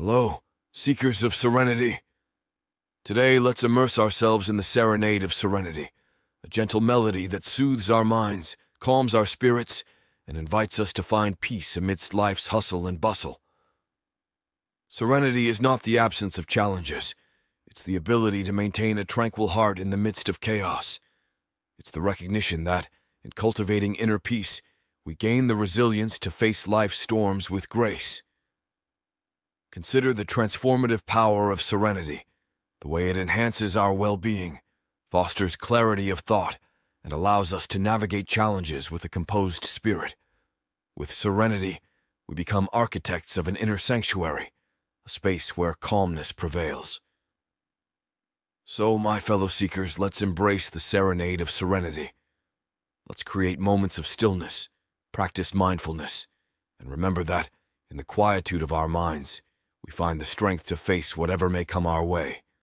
Hello, seekers of serenity. Today, let's immerse ourselves in the serenade of serenity, a gentle melody that soothes our minds, calms our spirits, and invites us to find peace amidst life's hustle and bustle. Serenity is not the absence of challenges. It's the ability to maintain a tranquil heart in the midst of chaos. It's the recognition that, in cultivating inner peace, we gain the resilience to face life's storms with grace. Consider the transformative power of serenity, the way it enhances our well-being, fosters clarity of thought, and allows us to navigate challenges with a composed spirit. With serenity, we become architects of an inner sanctuary, a space where calmness prevails. So, my fellow seekers, let's embrace the serenade of serenity. Let's create moments of stillness, practice mindfulness, and remember that, in the quietude of our minds, we find the strength to face whatever may come our way.